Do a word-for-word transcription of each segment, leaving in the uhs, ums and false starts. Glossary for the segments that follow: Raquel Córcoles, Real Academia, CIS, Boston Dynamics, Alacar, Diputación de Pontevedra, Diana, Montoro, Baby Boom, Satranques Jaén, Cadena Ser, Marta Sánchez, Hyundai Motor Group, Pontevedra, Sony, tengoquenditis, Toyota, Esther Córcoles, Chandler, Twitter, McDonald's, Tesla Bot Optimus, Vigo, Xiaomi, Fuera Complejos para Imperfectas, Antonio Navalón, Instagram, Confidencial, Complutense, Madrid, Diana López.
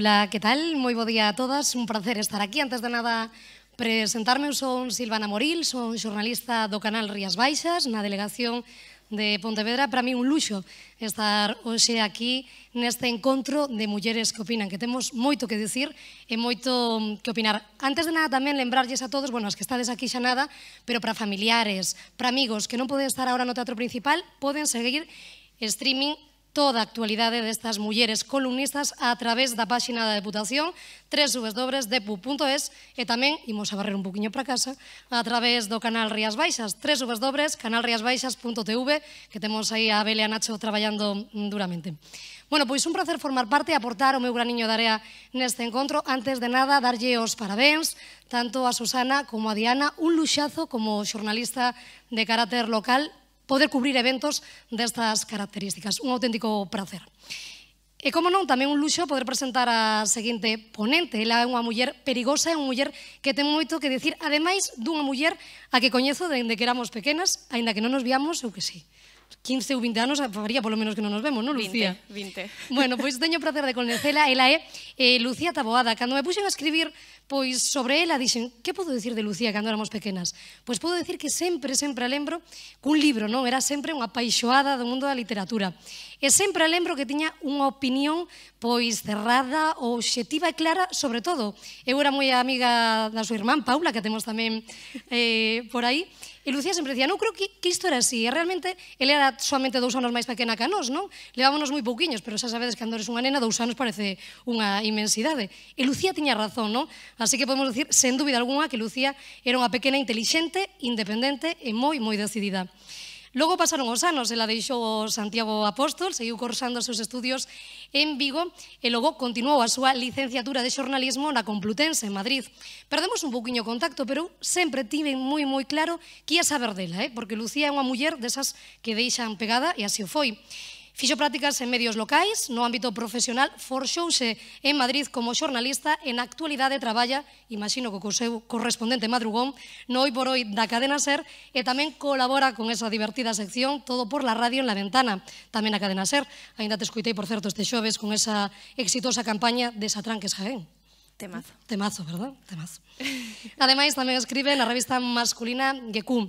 Ola, que tal? Moi bo día a todas, un placer estar aquí. Antes de nada, presentarme, son Silvana Moril, son xornalista do Canal Rías Baixas, na delegación de Pontevedra. Para mí un luxo estar hoxe aquí neste encontro de mulleres que opinan, que temos moito que dicir e moito que opinar. Antes de nada, tamén lembrarlles a todos, bueno, as que estades aquí xa nada, pero para familiares, para amigos que non poden estar agora no Teatro Principal, poden seguir streaming toda a actualidade destas mulleres columnistas a través da páxina da Deputación, tres dobles dobles depu punto es, e tamén, imos a barrer un poquinho para casa, a través do Canal Rías Baixas, tres dobles dobles canal rías baixas punto tv, que temos aí a Abel e a Nacho traballando duramente. Bueno, pois un placer formar parte e aportar o meu graniño de area neste encontro. Antes de nada, darlle os parabéns tanto a Susana como a Diana, un luxazo como xornalista de carácter local, poder cubrir eventos destas características. Un auténtico placer. E, como non, tamén un luxo poder presentar a seguinte ponente. Ela é unha muller perigosa, é unha muller que ten moito que dicir, ademais dunha muller a que coñezo dende que éramos pequenas, aínda que non nos viamos, eu que sí. quince ou vinte anos faría polo menos que non nos vemos, non, Lucía? vinte, vinte. Bueno, pois teño o placer de coñecela. Ela é eh, Lucía Taboada. Cando me puxen a escribir pois sobre ela, dixen, que podo dicir de Lucía cando éramos pequenas? Pois podo dicir que sempre, sempre a lembro cun libro, non? Era sempre unha apaixoada do mundo da literatura. E sempre a lembro que tiña unha opinión pois cerrada, obxectiva e clara sobre todo. Eu era moi amiga da súa irmán, Paula, que temos tamén eh, por aí. E Lucía sempre dicía, non creo que, que isto era así. E realmente, ela era somente dous anos máis pequena que a nós, non? Levámonos moi pouquiños, pero xa sabedes que cando eres unha nena, dous anos parece unha inmensidade. E Lucía tiña razón, non? Así que podemos dicir, sen dúbida alguna, que Lucía era unha pequena inteligente, independente e moi, moi decidida. Logo pasaron os anos, ela deixou o Santiago Apóstol, seguiu cursando os seus estudios en Vigo e logo continuou a súa licenciatura de xornalismo na Complutense, en Madrid. Perdemos un pouquiño o contacto, pero sempre tive moi moi claro que ia saber dela, eh? Porque Lucía é unha muller desas que deixan pegada e así o foi. Fixo prácticas en medios locais, no ámbito profesional, forxouse en Madrid como xornalista, en actualidade traballa, imagino que co seu correspondente madrugón, no Hoy por Hoy da Cadena Ser, e tamén colabora con esa divertida sección Todo por la Radio en la Ventana, tamén a Cadena Ser. Ainda te escuitei, por certo, este xoves con esa exitosa campaña de Satranques Jaén. Temazo. Temazo, verdad? Temazo. Ademais, tamén escribe na revista masculina G Q.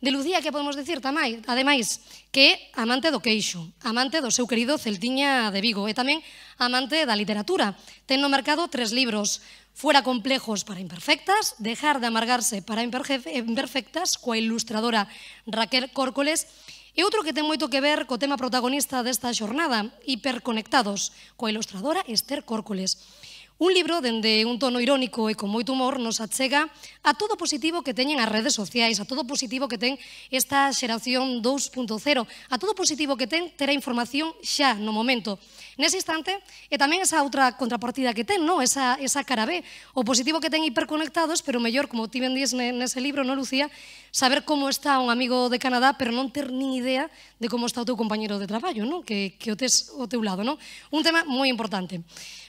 De Lucía, que podemos decir tamén? Ademais, que é amante do queixo, amante do seu querido Celtiña de Vigo e tamén amante da literatura. Ten no mercado tres libros, Fuera Complejos para Imperfectas, Dejar de Amargarse para Imperfectas, coa ilustradora Raquel Córcoles, e outro que ten moito que ver co tema protagonista desta xornada, Hiperconectados, coa ilustradora Esther Córcoles. Un libro dende un tono irónico e con moito humor nos achega a todo positivo que teñen as redes sociais, a todo positivo que ten esta Xeración dos punto cero, a todo positivo que ten ter a información xa no momento, nese instante, e tamén esa outra contrapartida que ten, non? Esa, esa cara B, o positivo que ten Hiperconectados, pero mellor, como ti vendís nese libro, non, Lucía, saber como está un amigo de Canadá, pero non ter nin idea de como está o teu compañero de traballo, non? Que, que o tes o teu lado, non? Un tema moi importante.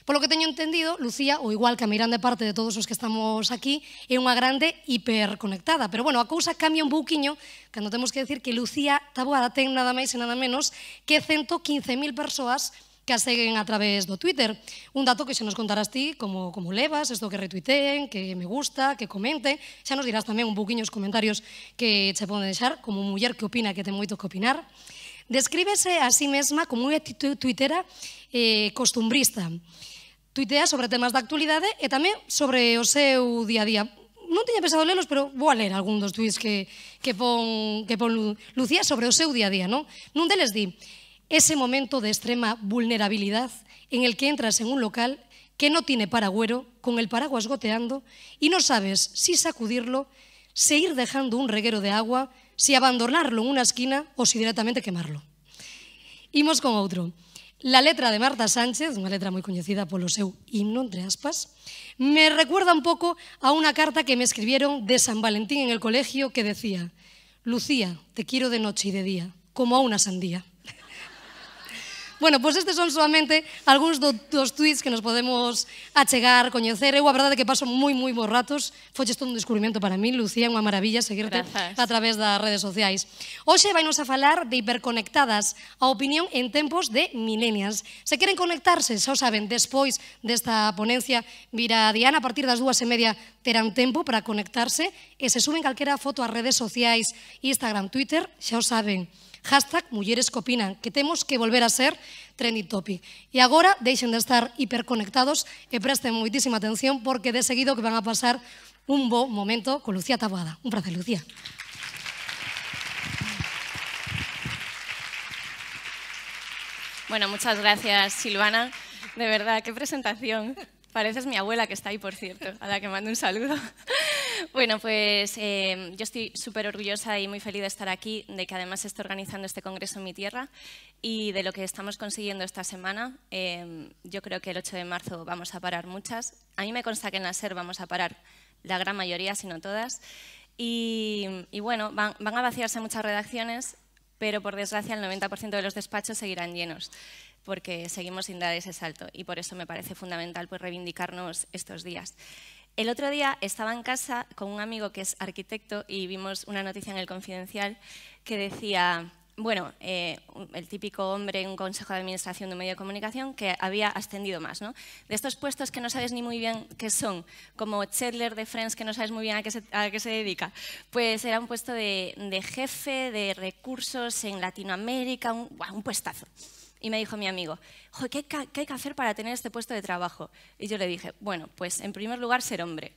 Por lo que teño entendido, Lucía, ou igual que a meirande parte de todos os que estamos aquí, é unha grande hiperconectada. Pero, bueno, a cousa cambia un pouquiño cando temos que decir que Lucía Taboada ten nada máis e nada menos que cento quince mil persoas que a seguen a través do Twitter. Un dato que xa nos contarás ti, como, como levas, isto que retuiteen, que me gusta, que comente. Xa nos dirás tamén un pouquiño os comentarios que che poden deixar, como muller que opina, que ten moito que opinar. Descríbese a sí mesma como unha actitud tuitera eh, costumbrista. Tuitea sobre temas da actualidade e tamén sobre o seu día a día. Non teña pensado lelos, pero vou a ler algún dos tuits que, que, pon, que pon Lucía sobre o seu día a día, non? Nun deles di, ese momento de extrema vulnerabilidad en el que entras en un local que no tiene paragüero, con el paraguas goteando, y no sabes si sacudirlo, si ir dejando un reguero de agua, si abandonarlo en una esquina ou si directamente quemarlo. Imos con outro. La letra de Marta Sánchez, unha letra moi coñecida polo seu himno, entre aspas, me recuerda un pouco a unha carta que me escribieron de San Valentín en el colegio que decía, Lucía, te quiero de noche y de día, como a una sandía. Bueno, pois estes son solamente algúns dos tweets que nos podemos achegar, coñecer. Eu a verdade é que paso moi, moi bons ratos. Foi isto un descubrimento para mí, Lucía, unha maravilla seguirte a través das redes sociais. Hoxe vainos a falar de hiperconectadas, a opinión en tempos de millennials. Se queren conectarse, xa o saben, despois desta ponencia virá Diana, a partir das dúas e media terán tempo para conectarse e se suben calquera foto ás redes sociais, Instagram, Twitter, xa o saben. Hashtag mulleres que opinan, que temos que volver a ser trending topic. E agora deixen de estar hiperconectados e presten moitísima atención porque de seguido que van a pasar un bo momento con Lucía Taboada. Un prazer, Lucía. Bueno, muchas gracias, Silvana. De verdad, qué presentación. Pareces mi abuela que está ahí, por cierto, a la que mando un saludo. Bueno, pues eh, yo estoy súper orgullosa y muy feliz de estar aquí, de que además se esté organizando este congreso en mi tierra y de lo que estamos consiguiendo esta semana. Eh, yo creo que el ocho de marzo vamos a parar muchas. A mí me consta que en la SER vamos a parar la gran mayoría, si no todas. Y, y bueno, van, van a vaciarse muchas redacciones, pero por desgracia el noventa por ciento de los despachos seguirán llenos, porque seguimos sin dar ese salto y por eso me parece fundamental pues, reivindicarnos estos días. El otro día estaba en casa con un amigo que es arquitecto y vimos una noticia en el Confidencial que decía, bueno, eh, el típico hombre en un consejo de administración de un medio de comunicación que había ascendido más, ¿no? De estos puestos que no sabes ni muy bien qué son, como Chandler de Friends, que no sabes muy bien a qué se, a qué se dedica, pues era un puesto de, de jefe de recursos en Latinoamérica, un, wow, un puestazo. Y me dijo mi amigo, jo, ¿qué, ¿qué hay que hacer para tener este puesto de trabajo? Y yo le dije, bueno, pues en primer lugar ser hombre,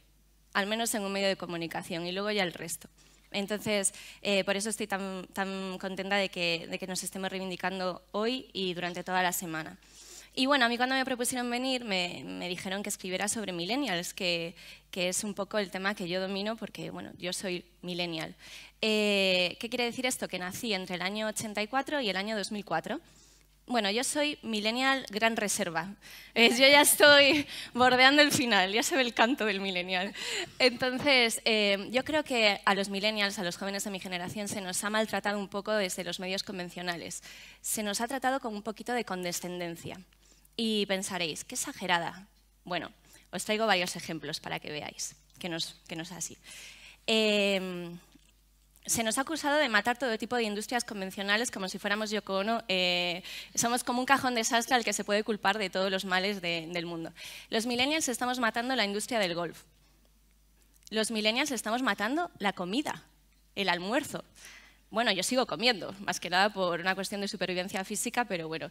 al menos en un medio de comunicación y luego ya el resto. Entonces, eh, por eso estoy tan, tan contenta de que, de que nos estemos reivindicando hoy y durante toda la semana. Y bueno, a mí cuando me propusieron venir me, me dijeron que escribiera sobre millennials, que, que es un poco el tema que yo domino porque, bueno, yo soy millennial. Eh, ¿Qué quiere decir esto? Que nací entre el año ochenta y cuatro y el año dos mil cuatro. Bueno, yo soy millennial gran reserva. Eh, yo ya estoy bordeando el final, ya se ve el canto del millennial. Entonces, eh, yo creo que a los millennials, a los jóvenes de mi generación, se nos ha maltratado un poco desde los medios convencionales. Se nos ha tratado con un poquito de condescendencia. Y pensaréis, qué exagerada. Bueno, os traigo varios ejemplos para que veáis que no es que no es así. Eh, Se nos ha acusado de matar todo tipo de industrias convencionales como si fuéramos Yoko Ono. Eh, somos como un cajón desastre al que se puede culpar de todos los males de, del mundo. Los millennials estamos matando la industria del golf. Los millennials estamos matando la comida, el almuerzo. Bueno, yo sigo comiendo, más que nada por una cuestión de supervivencia física, pero bueno.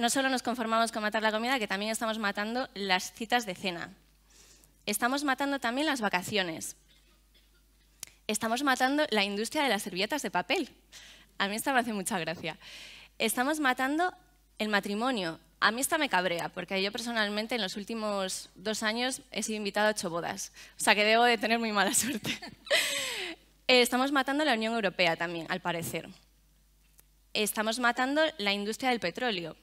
No solo nos conformamos con matar la comida, que también estamos matando las citas de cena. Estamos matando también las vacaciones. Estamos matando la industria de las servilletas de papel. A mí esta me hace mucha gracia. Estamos matando el matrimonio. A mí esta me cabrea, porque yo personalmente en los últimos dos años he sido invitada a ocho bodas. O sea que debo de tener muy mala suerte. Estamos matando la Unión Europea también, al parecer. Estamos matando la industria del petróleo.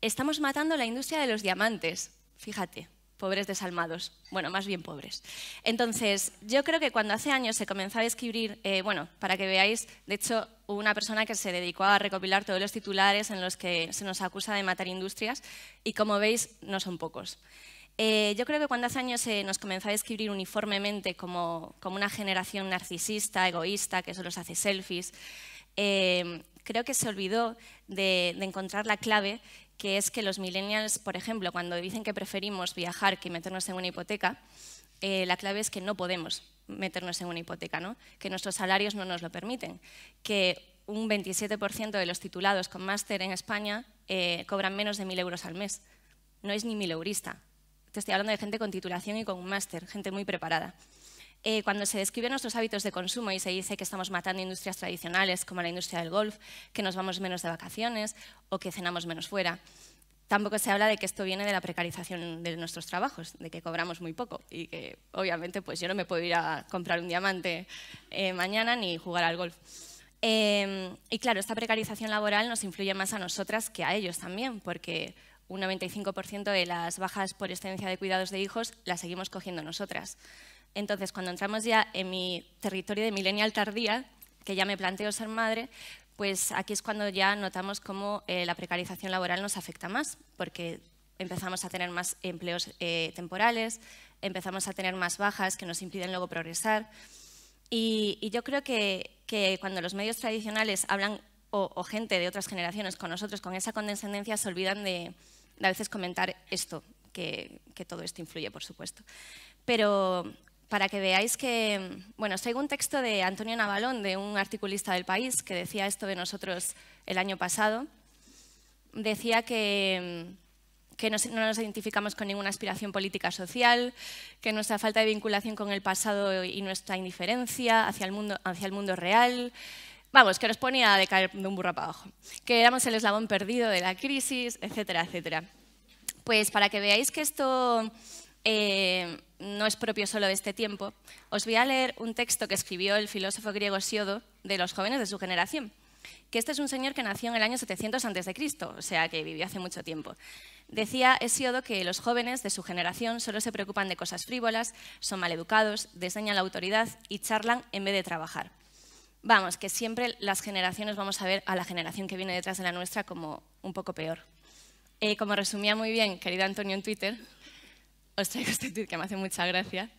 Estamos matando la industria de los diamantes. Fíjate. Pobres desalmados. Bueno, más bien pobres. Entonces, yo creo que cuando hace años se comenzó a escribir, eh, bueno, para que veáis, de hecho, hubo una persona que se dedicó a recopilar todos los titulares en los que se nos acusa de matar industrias y, como veis, no son pocos. Eh, yo creo que cuando hace años se nos comenzó a describir uniformemente como, como una generación narcisista, egoísta, que solo se hace selfies, eh, creo que se olvidó de, de encontrar la clave que es que los millennials, por ejemplo, cuando dicen que preferimos viajar que meternos en una hipoteca, eh, la clave es que no podemos meternos en una hipoteca, ¿no? Que nuestros salarios no nos lo permiten, que un veintisiete por ciento de los titulados con máster en España eh, cobran menos de mil euros al mes. No es ni mileurista. Te estoy hablando de gente con titulación y con un máster, gente muy preparada. Eh, cuando se describen nuestros hábitos de consumo y se dice que estamos matando industrias tradicionales como la industria del golf, que nos vamos menos de vacaciones o que cenamos menos fuera, tampoco se habla de que esto viene de la precarización de nuestros trabajos, de que cobramos muy poco y que obviamente pues yo no me puedo ir a comprar un diamante eh, mañana ni jugar al golf. Eh, y claro, esta precarización laboral nos influye más a nosotras que a ellos también, porque un noventa y cinco por ciento de las bajas por excedencia de cuidados de hijos las seguimos cogiendo nosotras. Entonces, cuando entramos ya en mi territorio de millennial tardía, que ya me planteo ser madre, pues aquí es cuando ya notamos cómo eh, la precarización laboral nos afecta más, porque empezamos a tener más empleos eh, temporales, empezamos a tener más bajas que nos impiden luego progresar. Y, y yo creo que, que cuando los medios tradicionales hablan, o, o gente de otras generaciones con nosotros, con esa condescendencia, se olvidan de, de a veces comentar esto, que, que todo esto influye, por supuesto. Pero para que veáis que, bueno, os traigo un texto de Antonio Navalón, de un articulista del País, que decía esto de nosotros el año pasado. Decía que, que no nos identificamos con ninguna aspiración política social, que nuestra falta de vinculación con el pasado y nuestra indiferencia hacia el mundo, hacia el mundo real, vamos, que nos ponía de caer de un burro para abajo, que éramos el eslabón perdido de la crisis, etcétera, etcétera. Pues para que veáis que esto Eh, no es propio solo de este tiempo, os voy a leer un texto que escribió el filósofo griego Siodo de los jóvenes de su generación, que este es un señor que nació en el año setecientos antes de Cristo, o sea que vivió hace mucho tiempo. Decía Hesiodo que los jóvenes de su generación solo se preocupan de cosas frívolas, son maleducados, desdeñan la autoridad y charlan en vez de trabajar. Vamos, que siempre las generaciones vamos a ver a la generación que viene detrás de la nuestra como un poco peor. Eh, como resumía muy bien, querido Antonio, en Twitter, os traigo este tweet que me hace mucha gracia.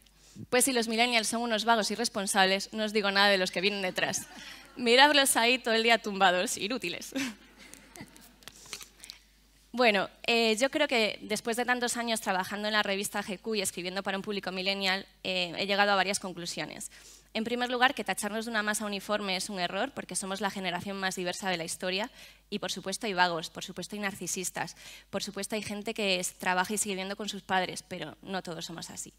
Pues si los millennials son unos vagos irresponsables, no os digo nada de los que vienen detrás. Miradlos ahí todo el día tumbados, inútiles. Bueno, eh, yo creo que después de tantos años trabajando en la revista G Q y escribiendo para un público millennial, eh, he llegado a varias conclusiones. En primer lugar, que tacharnos de una masa uniforme es un error, porque somos la generación más diversa de la historia y, por supuesto, hay vagos, por supuesto, hay narcisistas, por supuesto, hay gente que es, trabaja y sigue viviendo con sus padres, pero no todos somos así.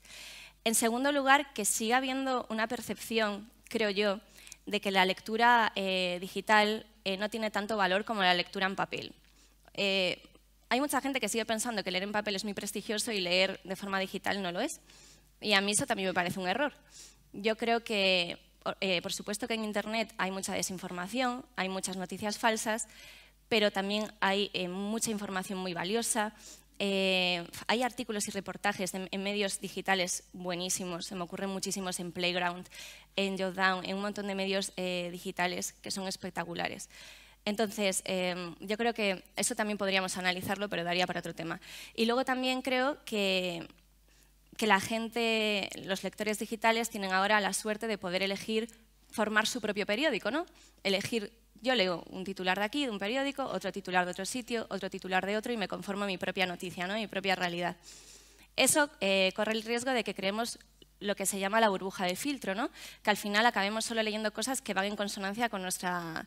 En segundo lugar, que sigue habiendo una percepción, creo yo, de que la lectura eh, digital eh, no tiene tanto valor como la lectura en papel. Eh, hay mucha gente que sigue pensando que leer en papel es muy prestigioso y leer de forma digital no lo es, y a mí eso también me parece un error. Yo creo que, eh, por supuesto que en Internet hay mucha desinformación, hay muchas noticias falsas, pero también hay eh, mucha información muy valiosa. Eh, hay artículos y reportajes en, en medios digitales buenísimos, se me ocurren muchísimos en Playground, en YouDown, en un montón de medios eh, digitales que son espectaculares. Entonces, eh, yo creo que eso también podríamos analizarlo, pero daría para otro tema. Y luego también creo que que la gente, los lectores digitales, tienen ahora la suerte de poder elegir formar su propio periódico, ¿no? Elegir, yo leo un titular de aquí, de un periódico, otro titular de otro sitio, otro titular de otro y me conformo mi propia noticia, ¿no? Mi propia realidad. Eso eh, corre el riesgo de que creemos lo que se llama la burbuja de filtro, ¿no? Que al final acabemos solo leyendo cosas que van en consonancia con nuestra,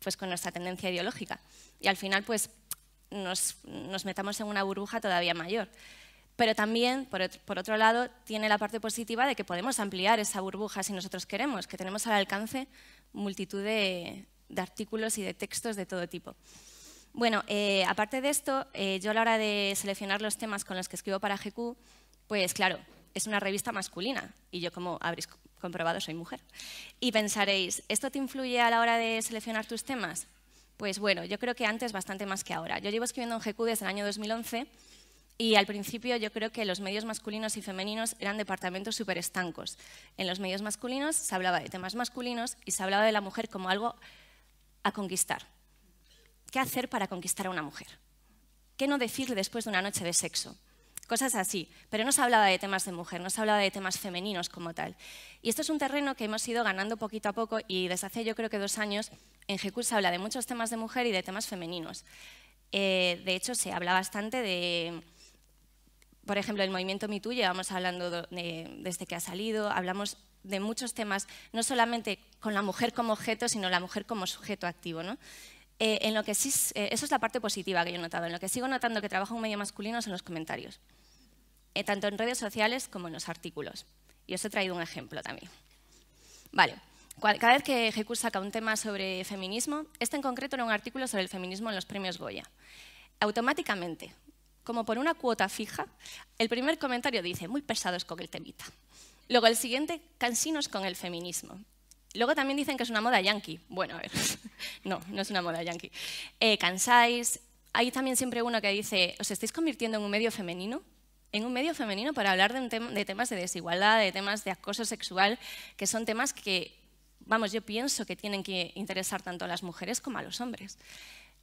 pues, con nuestra tendencia ideológica. Y al final pues, nos, nos metamos en una burbuja todavía mayor. Pero también, por otro lado, tiene la parte positiva de que podemos ampliar esa burbuja si nosotros queremos, que tenemos al alcance multitud de, de artículos y de textos de todo tipo. Bueno, eh, aparte de esto, eh, yo a la hora de seleccionar los temas con los que escribo para G Q, pues claro, es una revista masculina y yo, como habréis comprobado, soy mujer. Y pensaréis, ¿esto te influye a la hora de seleccionar tus temas? Pues bueno, yo creo que antes bastante más que ahora. Yo llevo escribiendo en G Q desde el año dos mil once. Y al principio yo creo que los medios masculinos y femeninos eran departamentos súper estancos. En los medios masculinos se hablaba de temas masculinos y se hablaba de la mujer como algo a conquistar. ¿Qué hacer para conquistar a una mujer? ¿Qué no decirle después de una noche de sexo? Cosas así. Pero no se hablaba de temas de mujer, no se hablaba de temas femeninos como tal. Y esto es un terreno que hemos ido ganando poquito a poco y desde hace yo creo que dos años en G Q se habla de muchos temas de mujer y de temas femeninos. Eh, de hecho, se habla bastante de, por ejemplo, el movimiento Me Too, llevamos hablando de, desde que ha salido, hablamos de muchos temas, no solamente con la mujer como objeto, sino la mujer como sujeto activo, ¿no? Eh, en lo que sí, eh, eso es la parte positiva que yo he notado, en lo que sigo notando que trabajo en un medio masculino es en los comentarios, eh, tanto en redes sociales como en los artículos. Y os he traído un ejemplo también. Vale. Cada vez que G Q saca un tema sobre feminismo, este en concreto era un artículo sobre el feminismo en los premios Goya. Automáticamente, como por una cuota fija, el primer comentario dice, muy pesados con el temita. Luego el siguiente, cansinos con el feminismo. Luego también dicen que es una moda yanqui. Bueno, a ver, no, no es una moda yanqui. Eh, cansáis. Hay también siempre uno que dice, ¿os estáis convirtiendo en un medio femenino? En un medio femenino para hablar de, un tem- de temas de desigualdad, de temas de acoso sexual, que son temas que vamos, yo pienso que tienen que interesar tanto a las mujeres como a los hombres.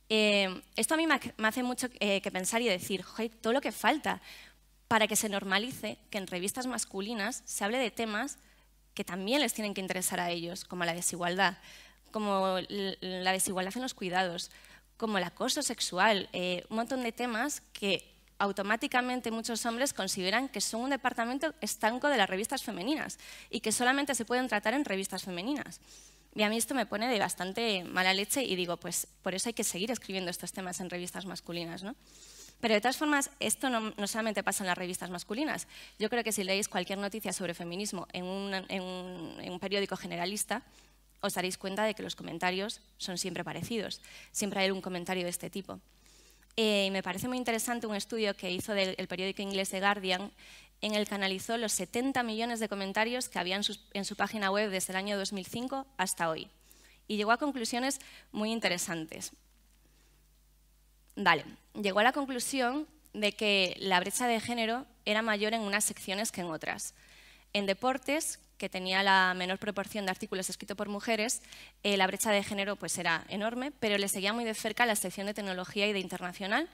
Eh, esto a mí me hace mucho eh, que pensar y decir, joder, todo lo que falta para que se normalice que en revistas masculinas se hable de temas que también les tienen que interesar a ellos, como la desigualdad, como la desigualdad en los cuidados, como el acoso sexual, eh, un montón de temas que automáticamente muchos hombres consideran que son un departamento estanco de las revistas femeninas y que solamente se pueden tratar en revistas femeninas. Y a mí esto me pone de bastante mala leche y digo, pues por eso hay que seguir escribiendo estos temas en revistas masculinas, ¿no? Pero de todas formas, esto no, no solamente pasa en las revistas masculinas. Yo creo que si leéis cualquier noticia sobre feminismo en un, en un, en un periódico generalista, os daréis cuenta de que los comentarios son siempre parecidos. Siempre hay un comentario de este tipo. Eh, me parece muy interesante un estudio que hizo del el periódico inglés The Guardian, en el que analizó los setenta millones de comentarios que había en su, en su página web desde el año dos mil cinco hasta hoy. Y llegó a conclusiones muy interesantes. Vale, llegó a la conclusión de que la brecha de género era mayor en unas secciones que en otras. En deportes, que tenía la menor proporción de artículos escritos por mujeres, eh, la brecha de género pues, era enorme, pero le seguía muy de cerca la sección de tecnología y de internacional.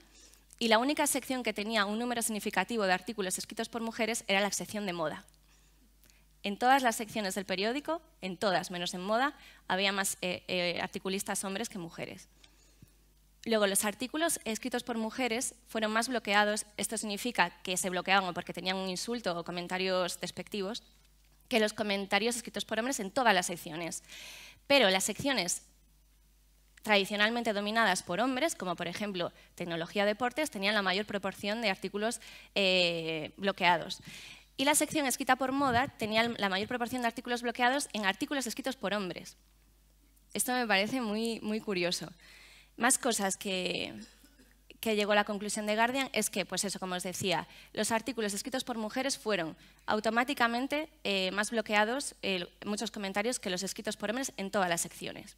Y la única sección que tenía un número significativo de artículos escritos por mujeres era la sección de moda. En todas las secciones del periódico, en todas, menos en moda, había más eh, eh, articulistas hombres que mujeres. Luego, los artículos escritos por mujeres fueron más bloqueados. Esto significa que se bloqueaban porque tenían un insulto o comentarios despectivos, que los comentarios escritos por hombres en todas las secciones. Pero las secciones tradicionalmente dominadas por hombres, como por ejemplo tecnología o deportes, tenían la mayor proporción de artículos eh, bloqueados. Y la sección escrita por moda tenía la mayor proporción de artículos bloqueados en artículos escritos por hombres. Esto me parece muy, muy curioso. Más cosas que, que llegó a la conclusión de Guardian es que, pues eso, como os decía, los artículos escritos por mujeres fueron automáticamente eh, más bloqueados, eh, muchos comentarios, que los escritos por hombres en todas las secciones.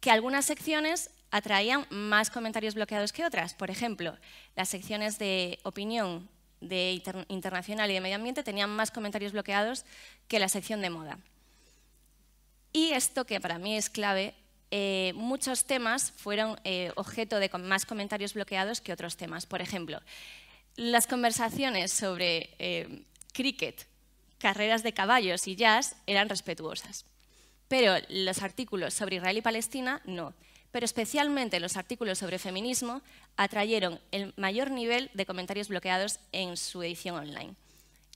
Que algunas secciones atraían más comentarios bloqueados que otras. Por ejemplo, las secciones de opinión, de inter- internacional y de medio ambiente tenían más comentarios bloqueados que la sección de moda. Y esto, que para mí es clave, eh, muchos temas fueron eh, objeto de más comentarios bloqueados que otros temas. Por ejemplo, las conversaciones sobre eh, cricket, carreras de caballos y jazz eran respetuosas. Pero los artículos sobre Israel y Palestina no. Pero especialmente los artículos sobre feminismo atrayeron el mayor nivel de comentarios bloqueados en su edición online.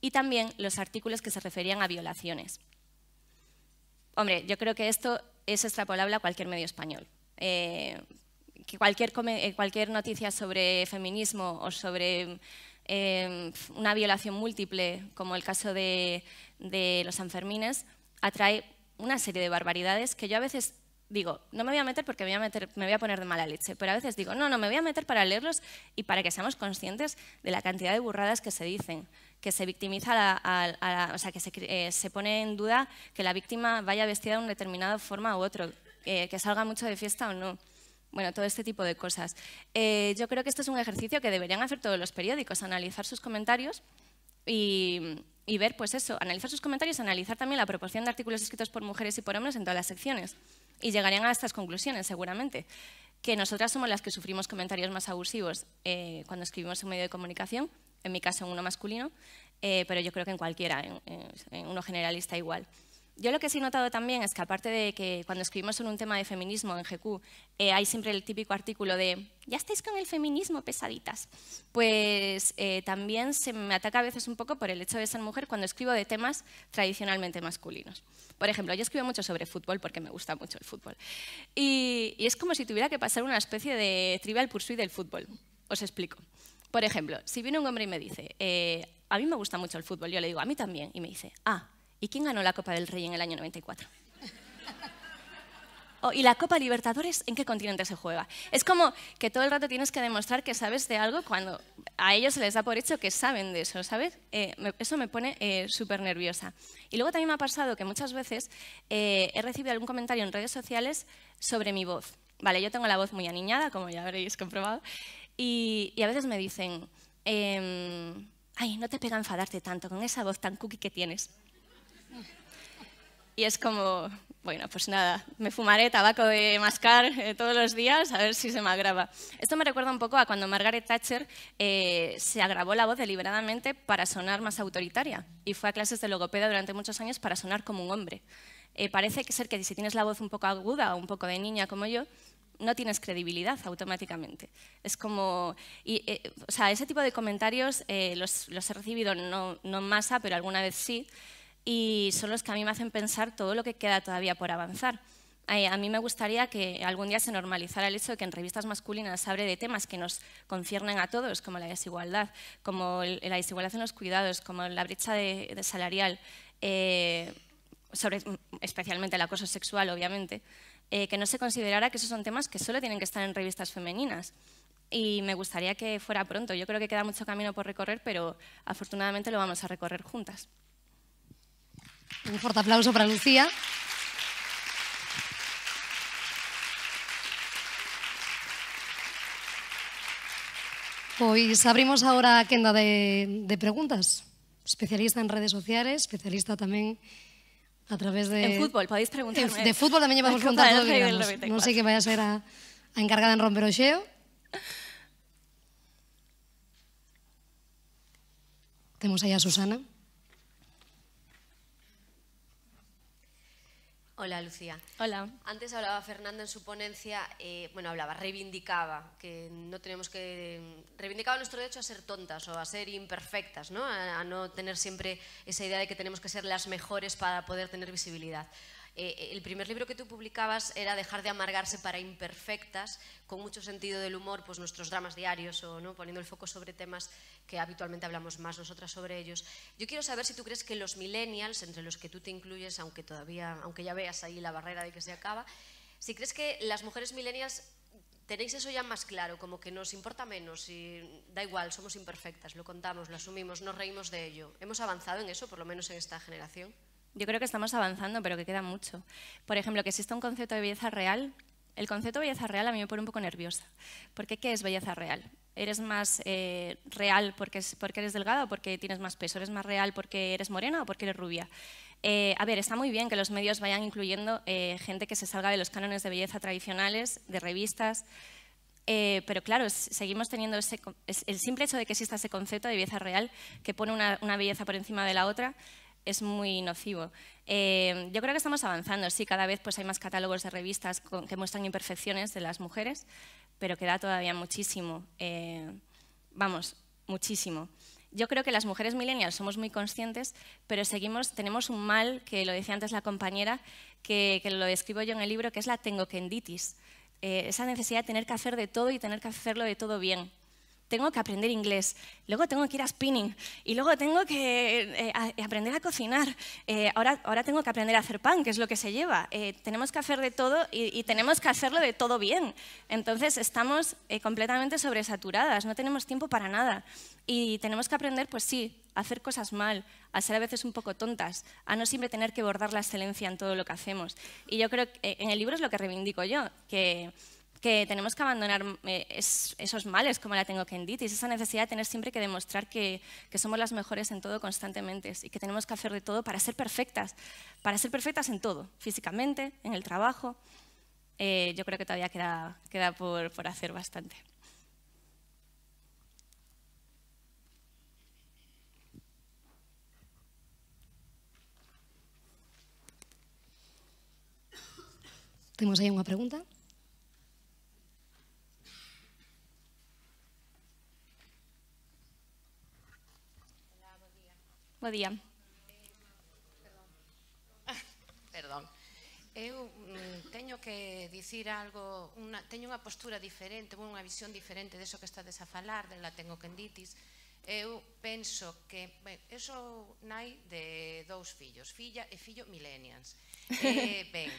Y también los artículos que se referían a violaciones. Hombre, yo creo que esto es extrapolable a cualquier medio español. Eh, que cualquier, cualquier noticia sobre feminismo o sobre eh, una violación múltiple, como el caso de, de los Sanfermines, atrae una serie de barbaridades que yo a veces digo, no me voy a meter porque me voy a, meter, me voy a poner de mala leche, pero a veces digo, no, no, me voy a meter para leerlos y para que seamos conscientes de la cantidad de burradas que se dicen, que se victimiza, a, a, a, o sea, que se, eh, se pone en duda que la víctima vaya vestida de una determinada forma u otro, eh, que salga mucho de fiesta o no. Bueno, todo este tipo de cosas. Eh, yo creo que esto es un ejercicio que deberían hacer todos los periódicos, analizar sus comentarios y... Y ver, pues eso, analizar sus comentarios, analizar también la proporción de artículos escritos por mujeres y por hombres en todas las secciones. Y llegarían a estas conclusiones, seguramente. Que nosotras somos las que sufrimos comentarios más abusivos eh, cuando escribimos un medio de comunicación, en mi caso en uno masculino, eh, pero yo creo que en cualquiera, en, en uno generalista igual. Yo lo que sí he notado también es que, aparte de que cuando escribimos sobre un tema de feminismo en G Q, eh, hay siempre el típico artículo de «Ya estáis con el feminismo, pesaditas». Pues eh, también se me ataca a veces un poco por el hecho de ser mujer cuando escribo de temas tradicionalmente masculinos. Por ejemplo, yo escribo mucho sobre fútbol porque me gusta mucho el fútbol. Y, y es como si tuviera que pasar una especie de trivial pursuit del fútbol. Os explico. Por ejemplo, si viene un hombre y me dice eh, «A mí me gusta mucho el fútbol», yo le digo «A mí también». Y me dice «Ah». ¿Y quién ganó la Copa del Rey en el año noventa y cuatro? Oh, ¿y la Copa Libertadores en qué continente se juega? Es como que todo el rato tienes que demostrar que sabes de algo cuando a ellos se les da por hecho que saben de eso, ¿sabes? Eh, me, eso me pone eh, súper nerviosa. Y luego también me ha pasado que muchas veces eh, he recibido algún comentario en redes sociales sobre mi voz. Vale, yo tengo la voz muy aniñada, como ya habréis comprobado, y, y a veces me dicen, eh, ay, no te pega enfadarte tanto con esa voz tan cookie que tienes. y es como, bueno, pues nada, me fumaré tabaco de mascar eh, todos los días a ver si se me agrava. Esto me recuerda un poco a cuando Margaret Thatcher eh, se agravó la voz deliberadamente para sonar más autoritaria y fue a clases de logopedia durante muchos años para sonar como un hombre. Eh, parece ser que si tienes la voz un poco aguda o un poco de niña como yo, no tienes credibilidad automáticamente. Es como, y, eh, o sea, ese tipo de comentarios eh, los, los he recibido no, no en masa, pero alguna vez sí, y son los que a mí me hacen pensar todo lo que queda todavía por avanzar. Eh, a mí me gustaría que algún día se normalizara el hecho de que en revistas masculinas se hable de temas que nos conciernen a todos, como la desigualdad, como el, la desigualdad en los cuidados, como la brecha de, de salarial, eh, sobre, especialmente el acoso sexual, obviamente. Eh, que no se considerara que esos son temas que solo tienen que estar en revistas femeninas. Y me gustaría que fuera pronto. Yo creo que queda mucho camino por recorrer, pero afortunadamente lo vamos a recorrer juntas. Un fuerte aplauso para Lucía. Pues abrimos ahora quenda de, de preguntas. Especialista en redes sociales, especialista también... A través de... En fútbol, podéis preguntarme. De fútbol también llevamos preguntando. No sé qué vaya a ser a, a encargada en romper o xeo. Temos aí a Susana. Hola, Lucía. Hola. Antes hablaba Fernando en su ponencia, eh, bueno, hablaba, reivindicaba, que no tenemos que... Reivindicaba nuestro derecho a ser tontas o a ser imperfectas, ¿no? A, a no tener siempre esa idea de que tenemos que ser las mejores para poder tener visibilidad. Eh, el primer libro que tú publicabas era Dejar de amargarse para imperfectas, con mucho sentido del humor, pues nuestros dramas diarios, o no poniendo el foco sobre temas que habitualmente hablamos más nosotras sobre ellos. Yo quiero saber si tú crees que los millennials, entre los que tú te incluyes, aunque todavía, aunque ya veas ahí la barrera de que se acaba, si crees que las mujeres millennials tenéis eso ya más claro, como que nos importa menos y da igual, somos imperfectas, lo contamos, lo asumimos, nos reímos de ello. ¿Hemos avanzado en eso, por lo menos en esta generación? Yo creo que estamos avanzando, pero que queda mucho. Por ejemplo, que exista un concepto de belleza real. El concepto de belleza real a mí me pone un poco nerviosa. Porque ¿qué es belleza real? ¿Eres más eh, real porque, es, porque eres delgada o porque tienes más peso? ¿Eres más real porque eres morena o porque eres rubia? Eh, a ver, está muy bien que los medios vayan incluyendo eh, gente que se salga de los cánones de belleza tradicionales, de revistas... Eh, pero claro, seguimos teniendo ese, el simple hecho de que exista ese concepto de belleza real que pone una, una belleza por encima de la otra... es muy nocivo. Eh, yo creo que estamos avanzando, sí, cada vez pues, hay más catálogos de revistas con, que muestran imperfecciones de las mujeres, pero queda todavía muchísimo, eh, vamos, muchísimo. Yo creo que las mujeres millennials somos muy conscientes, pero seguimos, tenemos un mal, que lo decía antes la compañera, que, que lo describo yo en el libro, que es la tengoquenditis. Eh, esa necesidad de tener que hacer de todo y tener que hacerlo de todo bien. Tengo que aprender inglés, luego tengo que ir a spinning y luego tengo que eh, a, aprender a cocinar. Eh, ahora, ahora tengo que aprender a hacer pan, que es lo que se lleva. Eh, tenemos que hacer de todo y, y tenemos que hacerlo de todo bien. Entonces estamos eh, completamente sobresaturadas, no tenemos tiempo para nada. Y tenemos que aprender, pues sí, a hacer cosas mal, a ser a veces un poco tontas, a no siempre tener que bordar la excelencia en todo lo que hacemos. Y yo creo que eh, en el libro es lo que reivindico yo, que... que tenemos que abandonar eh, es, esos males como la tengoquenditis, esa necesidad de tener siempre que demostrar que, que somos las mejores en todo constantemente y que tenemos que hacer de todo para ser perfectas, para ser perfectas en todo, físicamente, en el trabajo. Eh, yo creo que todavía queda, queda por, por hacer bastante. ¿Tenemos ahí una pregunta? Bo día. Perdón. Eu mm, teño que dicir algo, una, teño unha postura diferente, unha visión diferente deso que estades a falar, de la tengoquenditis. Eu penso que, ben, eu sou nai de dous fillos, filla e fillo millennials. Eh, ben,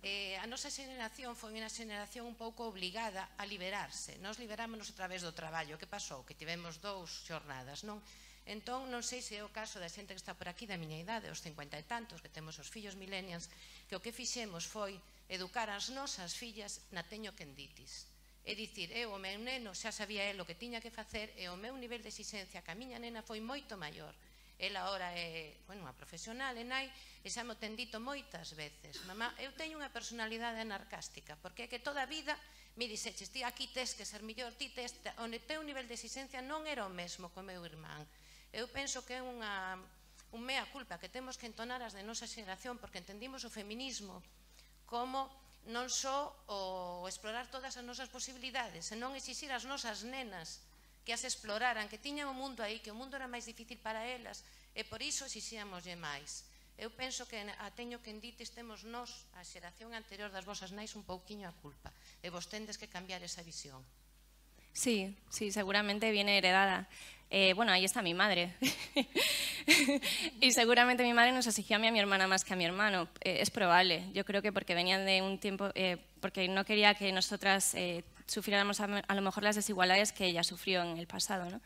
eh, a nosa xeración foi unha xeración un pouco obligada a liberarse. Nos liberámonos a través do traballo. Que pasou? Que tivemos dous xornadas, non? Entón, non sei se é o caso da xente que está por aquí da miña idade, os cincuenta e tantos, que temos os fillos millennials, que o que fixemos foi educar as nosas fillas na tengoquenditis. É dicir, eu, o meu neno, xa sabía el o que tiña que facer e o meu nivel de exixencia que a miña nena foi moito maior. Ela ahora é, bueno, unha profesional e nai, e xa mo tendito moitas veces. Mamá, eu teño unha personalidade anarcástica, porque é que toda a vida me dixeches, ti aquí tes que ser mellor, ti tes, o teu nivel de exigencia non era o mesmo co meu irmán. Eu penso que é unha un mea culpa que temos que entonar as de nosa xeración, porque entendimos o feminismo como non só o explorar todas as nosas posibilidades, senón exixir as nosas nenas que as exploraran, que tiñan o mundo aí, que o mundo era máis difícil para elas, e por iso exixíamoslle máis. Eu penso que a teño que endites temos nós, a xeración anterior das vosas nais, un pouquiño a culpa, e vos tendes que cambiar esa visión. Sí, sí, seguramente viene heredada. Eh, bueno, ahí está mi madre. Y seguramente mi madre nos exigía a mí, a mi hermana más que a mi hermano. Eh, es probable. Yo creo que porque venían de un tiempo, eh, porque no quería que nosotras eh, sufriéramos a, a lo mejor las desigualdades que ella sufrió en el pasado, ¿no?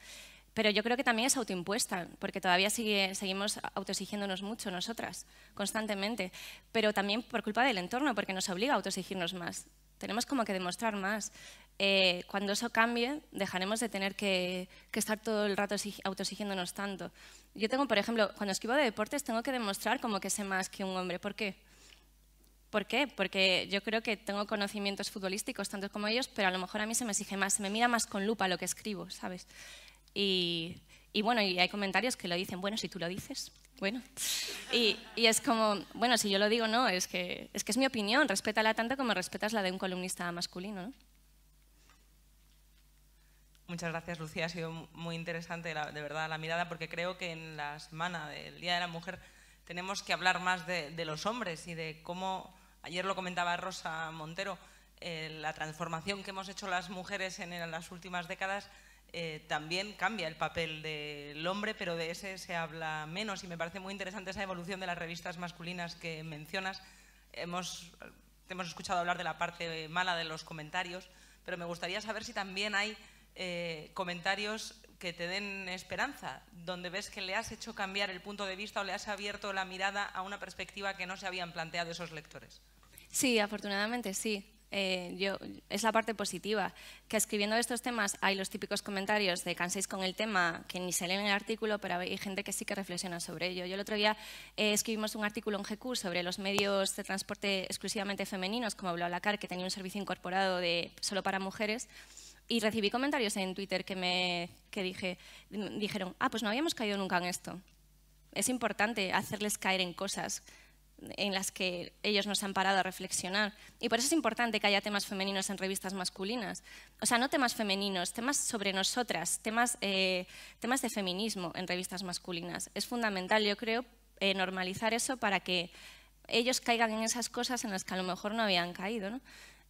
Pero yo creo que también es autoimpuesta, porque todavía sigue, seguimos autoexigiéndonos mucho nosotras, constantemente. Pero también por culpa del entorno, porque nos obliga a autoexigirnos más. Tenemos como que demostrar más. Eh, cuando eso cambie, dejaremos de tener que, que estar todo el rato autoexigiéndonos tanto. Yo tengo, por ejemplo, cuando escribo de deportes, tengo que demostrar como que sé más que un hombre. ¿Por qué? ¿Por qué? Porque yo creo que tengo conocimientos futbolísticos, tantos como ellos, pero a lo mejor a mí se me exige más, se me mira más con lupa lo que escribo, ¿sabes? Y, y bueno, y hay comentarios que lo dicen, bueno, si tú lo dices, bueno. Y, y es como, bueno, si yo lo digo, no, es que, es que es mi opinión, respétala tanto como respetas la de un columnista masculino, ¿no? Muchas gracias, Lucía. Ha sido muy interesante, la, de verdad, la mirada, porque creo que en la semana del Día de la Mujer tenemos que hablar más de, de los hombres y de cómo, ayer lo comentaba Rosa Montero, eh, la transformación que hemos hecho las mujeres en, en las últimas décadas eh, también cambia el papel del hombre, pero de ese se habla menos. Y me parece muy interesante esa evolución de las revistas masculinas que mencionas. Hemos, hemos escuchado hablar de la parte mala de los comentarios, pero me gustaría saber si también hay... Eh, comentarios que te den esperanza, donde ves que le has hecho cambiar el punto de vista o le has abierto la mirada a una perspectiva que no se habían planteado esos lectores. Sí, afortunadamente sí. Eh, yo, es la parte positiva, que escribiendo estos temas hay los típicos comentarios de canséis con el tema, que ni se leen en el artículo, pero hay gente que sí que reflexiona sobre ello. Yo el otro día eh, escribimos un artículo en G Q sobre los medios de transporte exclusivamente femeninos, como habló Alacar, que tenía un servicio incorporado de, solo para mujeres. Y recibí comentarios en Twitter que me que dije, dijeron, ah, pues no habíamos caído nunca en esto. Es importante hacerles caer en cosas en las que ellos nos han parado a reflexionar. Y por eso es importante que haya temas femeninos en revistas masculinas. O sea, no temas femeninos, temas sobre nosotras, temas, eh, temas de feminismo en revistas masculinas. Es fundamental, yo creo, eh, normalizar eso para que ellos caigan en esas cosas en las que a lo mejor no habían caído, ¿no?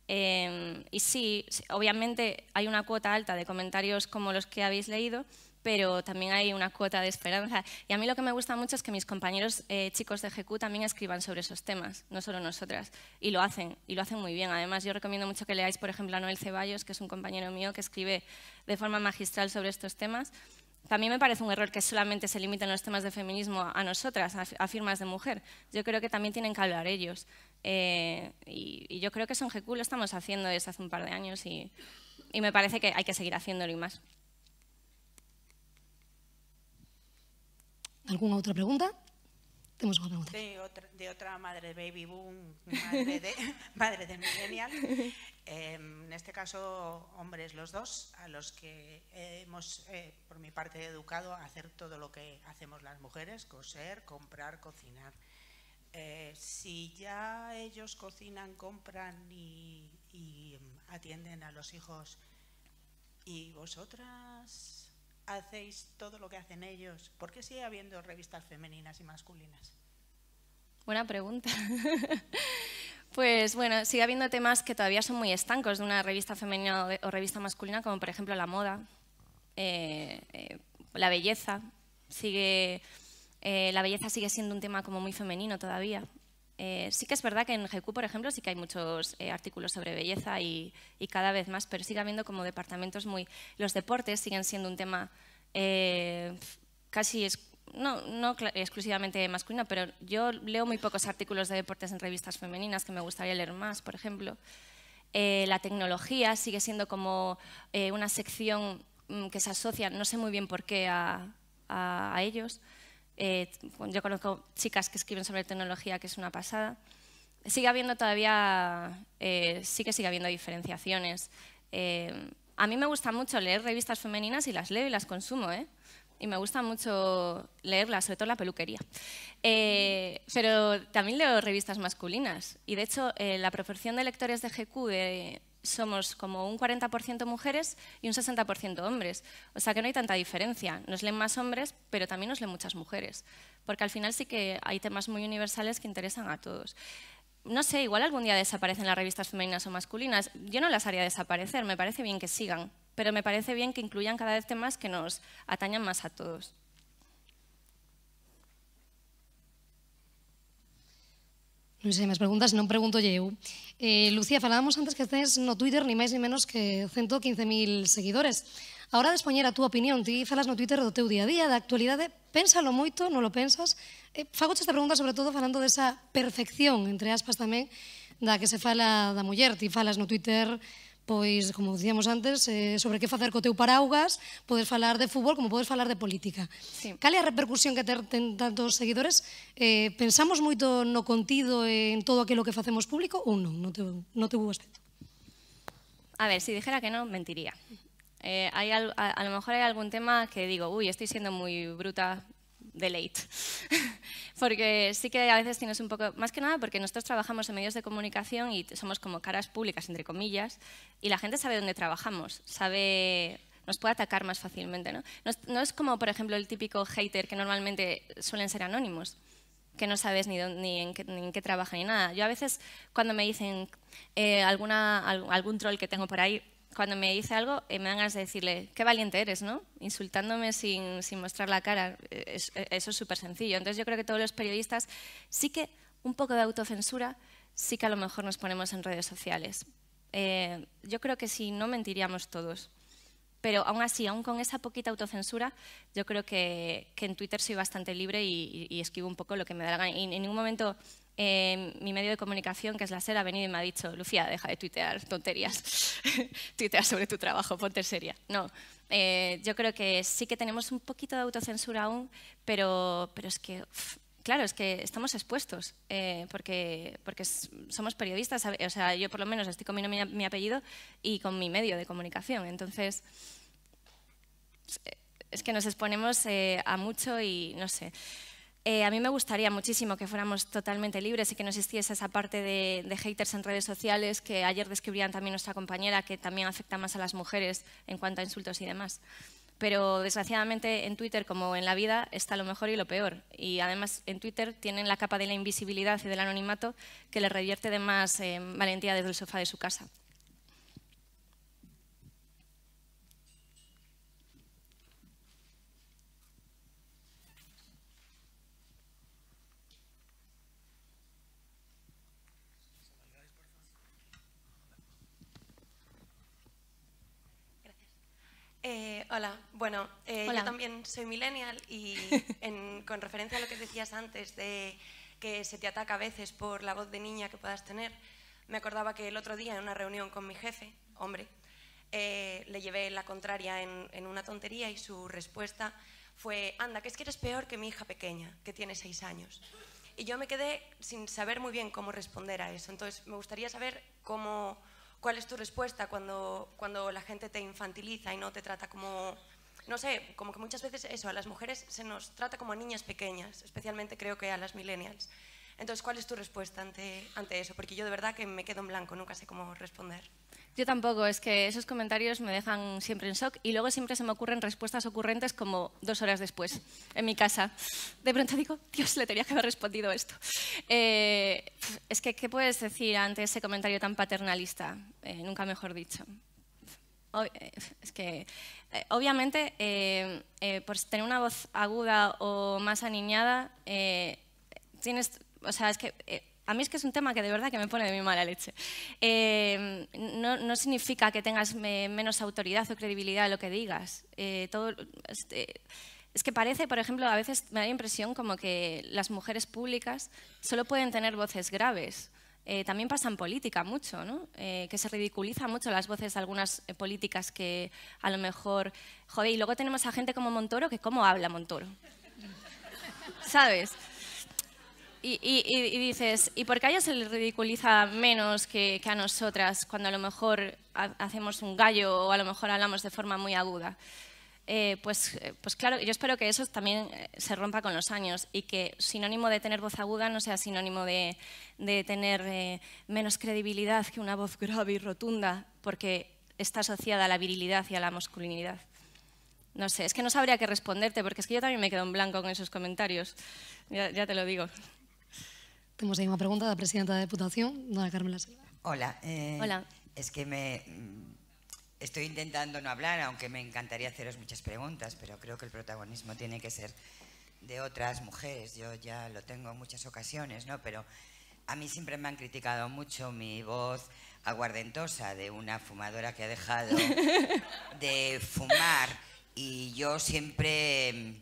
Eh, y sí, obviamente hay una cuota alta de comentarios como los que habéis leído, pero también hay una cuota de esperanza. Y a mí lo que me gusta mucho es que mis compañeros eh, chicos de G Q también escriban sobre esos temas, no solo nosotras. Y lo hacen, y lo hacen muy bien. Además, yo recomiendo mucho que leáis, por ejemplo, a Noel Ceballos, que es un compañero mío que escribe de forma magistral sobre estos temas. También me parece un error que solamente se limiten los temas de feminismo a nosotras, a firmas de mujer. Yo creo que también tienen que hablar ellos. Eh, y, y yo creo que eso en G Q lo estamos haciendo desde hace un par de años y, y me parece que hay que seguir haciéndolo y más. ¿Alguna otra pregunta? Tenemos una pregunta. De otra, de otra madre baby boom, madre de, madre de millennial. Eh, en este caso, hombres los dos, a los que hemos, eh, por mi parte, educado a hacer todo lo que hacemos las mujeres, coser, comprar, cocinar. Eh, si ya ellos cocinan, compran y, y atienden a los hijos, ¿y vosotras hacéis todo lo que hacen ellos? ¿Por qué sigue habiendo revistas femeninas y masculinas? Buena pregunta. Pues bueno, sigue habiendo temas que todavía son muy estancos de una revista femenina o, de, o revista masculina, como por ejemplo la moda, eh, eh, la belleza. Sigue... Eh, la belleza sigue siendo un tema como muy femenino todavía. Eh, sí que es verdad que en G Q, por ejemplo, sí que hay muchos eh, artículos sobre belleza y, y cada vez más, pero sigue habiendo como departamentos muy... Los deportes siguen siendo un tema eh, casi... Es, no, no exclusivamente masculino, pero yo leo muy pocos artículos de deportes en revistas femeninas, que me gustaría leer más, por ejemplo. Eh, la tecnología sigue siendo como eh, una sección que se asocia, no sé muy bien por qué, a, a, a ellos. Eh, yo conozco chicas que escriben sobre tecnología, que es una pasada. Sigue habiendo todavía, eh, sí que sigue habiendo diferenciaciones. Eh, a mí me gusta mucho leer revistas femeninas y las leo y las consumo, ¿eh? Y me gusta mucho leerlas, sobre todo la peluquería. Eh, pero también leo revistas masculinas. Y de hecho, eh, la proporción de lectores de G Q de, somos como un cuarenta por ciento mujeres y un sesenta por ciento hombres. O sea que no hay tanta diferencia. Nos leen más hombres, pero también nos leen muchas mujeres. Porque al final sí que hay temas muy universales que interesan a todos. No sé, igual algún día desaparecen las revistas femeninas o masculinas. Yo no las haría desaparecer, me parece bien que sigan. Pero me parece bien que incluyan cada vez temas que nos atañan más a todos. Non sei, máis preguntas non pregunto eu. Eh, Lucía, falábamos antes que tens no Twitter ni máis ni menos que ciento quince mil seguidores. A hora de expoñer a túa opinión, ti falas no Twitter do teu día a día, da actualidade, pénsalo moito, non lo pensas. Eh, Fagoche esta pregunta sobre todo falando desa perfección, entre aspas tamén, da que se fala da muller. Ti falas no Twitter, pois, como dicíamos antes, eh, sobre que facer co teu paraugas, podes falar de fútbol como podes falar de política. Sí. Cal é a repercusión que ter ten tantos seguidores? Eh, pensamos moito no contido e en todo aquilo que facemos público ou non? No teu, no teu aspecto. A ver, se si dijera que non, mentiría. Eh, hay al, a, a lo mejor hay algún tema que digo, uy, estoy siendo muy bruta de late. Porque sí que a veces tienes un poco, más que nada porque nosotros trabajamos en medios de comunicación y somos como caras públicas, entre comillas, y la gente sabe dónde trabajamos, sabe, nos puede atacar más fácilmente, ¿no? No es, no es como, por ejemplo, el típico hater que normalmente suelen ser anónimos, que no sabes ni, dónde, ni, en qué, ni en qué trabaja ni nada. Yo a veces cuando me dicen eh, alguna, algún troll que tengo por ahí, cuando me dice algo, eh, me dan ganas de decirle, qué valiente eres, ¿no? Insultándome sin, sin mostrar la cara. Es, eso es súper sencillo. Entonces, yo creo que todos los periodistas sí que un poco de autocensura sí que a lo mejor nos ponemos en redes sociales. Eh, yo creo que si no, mentiríamos todos. Pero aún así, aún con esa poquita autocensura, yo creo que, que en Twitter soy bastante libre y, y, y escribo un poco lo que me da la gana. Y en ningún momento... Eh, mi medio de comunicación, que es la SER, ha venido y me ha dicho, Lucía, deja de tuitear tonterías, tuitea sobre tu trabajo, ponte seria. No, eh, yo creo que sí que tenemos un poquito de autocensura aún, pero, pero es que, uff, claro, es que estamos expuestos, eh, porque, porque somos periodistas, o sea, yo por lo menos estoy con mi, mi, mi apellido y con mi medio de comunicación, entonces... Es que nos exponemos eh, a mucho y no sé... Eh, a mí me gustaría muchísimo que fuéramos totalmente libres y que no existiese esa parte de, de haters en redes sociales que ayer describían también nuestra compañera, que también afecta más a las mujeres en cuanto a insultos y demás. Pero desgraciadamente en Twitter, como en la vida, está lo mejor y lo peor. Y además en Twitter tienen la capa de la invisibilidad y del anonimato que les revierte de más eh, valentía desde el sofá de su casa. Eh, hola, bueno, eh, hola. Yo también soy millennial y en, con referencia a lo que decías antes de que se te ataca a veces por la voz de niña que puedas tener, me acordaba que el otro día en una reunión con mi jefe, hombre, eh, le llevé la contraria en, en una tontería y su respuesta fue, anda, que es que eres peor que mi hija pequeña, que tiene seis años. Y yo me quedé sin saber muy bien cómo responder a eso, entonces me gustaría saber cómo... ¿Cuál es tu respuesta cuando, cuando la gente te infantiliza y no te trata como, no sé, como que muchas veces eso, a las mujeres se nos trata como a niñas pequeñas, especialmente creo que a las millennials? Entonces, ¿cuál es tu respuesta ante, ante eso? Porque yo de verdad que me quedo en blanco, nunca sé cómo responder. Yo tampoco, es que esos comentarios me dejan siempre en shock y luego siempre se me ocurren respuestas ocurrentes como dos horas después, en mi casa. De pronto digo, Dios, le tenía que haber respondido esto. Eh, es que, ¿qué puedes decir ante ese comentario tan paternalista? Eh, nunca mejor dicho. Ob es que, eh, obviamente, eh, eh, por tener una voz aguda o más aniñada, eh, tienes... O sea, es que... Eh, A mí es que es un tema que de verdad que me pone de mi mala leche. Eh, no, no significa que tengas me, menos autoridad o credibilidad de lo que digas. Eh, todo, este, es que parece, por ejemplo, a veces me da la impresión como que las mujeres públicas solo pueden tener voces graves. Eh, también pasa en política mucho, ¿no? Eh, que se ridiculiza mucho las voces de algunas eh, políticas que a lo mejor... Joder, y luego tenemos a gente como Montoro, que ¿cómo habla Montoro? ¿sabes? Y, y, y dices, ¿y por qué a ella se le ridiculiza menos que, que a nosotras cuando a lo mejor ha, hacemos un gallo o a lo mejor hablamos de forma muy aguda? Eh, pues, pues claro, yo espero que eso también se rompa con los años y que sinónimo de tener voz aguda no sea sinónimo de, de tener eh, menos credibilidad que una voz grave y rotunda, porque está asociada a la virilidad y a la masculinidad. No sé, es que no sabría qué responderte, porque es que yo también me quedo en blanco con esos comentarios, ya, ya te lo digo. Tenemos ahí una pregunta de la presidenta de la Diputación, doña Carmela Silva. Hola, eh, Hola. Es que me estoy intentando no hablar, aunque me encantaría haceros muchas preguntas, pero creo que el protagonismo tiene que ser de otras mujeres. Yo ya lo tengo en muchas ocasiones, ¿no? Pero a mí siempre me han criticado mucho mi voz aguardentosa de una fumadora que ha dejado de fumar y yo siempre...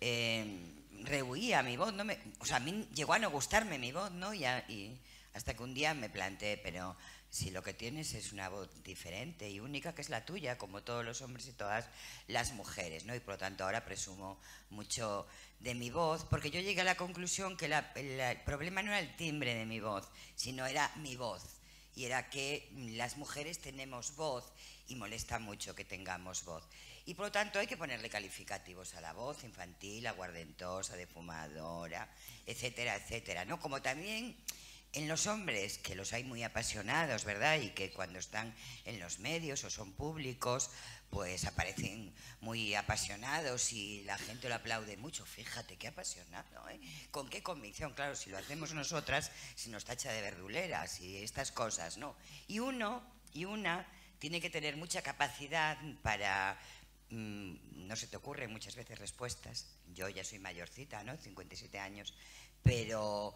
Eh, rehuía mi voz, no me, o sea, a mí llegó a no gustarme mi voz, ¿no? Y, a, y hasta que un día me planteé, pero si lo que tienes es una voz diferente y única, que es la tuya, como todos los hombres y todas las mujeres, ¿no? Y por lo tanto ahora presumo mucho de mi voz, porque yo llegué a la conclusión que la, la, el problema no era el timbre de mi voz, sino era mi voz. Y era que las mujeres tenemos voz y molesta mucho que tengamos voz. Y por lo tanto hay que ponerle calificativos a la voz infantil, aguardentosa, de fumadora, etcétera, etcétera, ¿no? Como también en los hombres, que los hay muy apasionados, ¿verdad? Y que cuando están en los medios o son públicos, pues aparecen muy apasionados y la gente lo aplaude mucho. Fíjate qué apasionado, ¿eh? Con qué convicción, claro, si lo hacemos nosotras, si nos tacha de verduleras y estas cosas, ¿no? Y uno y una tiene que tener mucha capacidad para... No se te ocurren muchas veces respuestas. Yo ya soy mayorcita, ¿no? cincuenta y siete años. Pero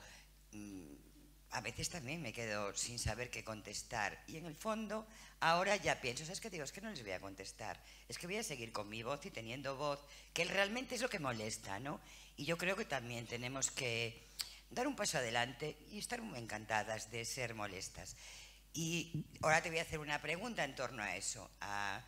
a veces también me quedo sin saber qué contestar. Y en el fondo, ahora ya pienso, ¿sabes qué digo? Es que no les voy a contestar. Es que voy a seguir con mi voz y teniendo voz, que realmente es lo que molesta, ¿no? Y yo creo que también tenemos que dar un paso adelante y estar muy encantadas de ser molestas. Y ahora te voy a hacer una pregunta en torno a eso, a...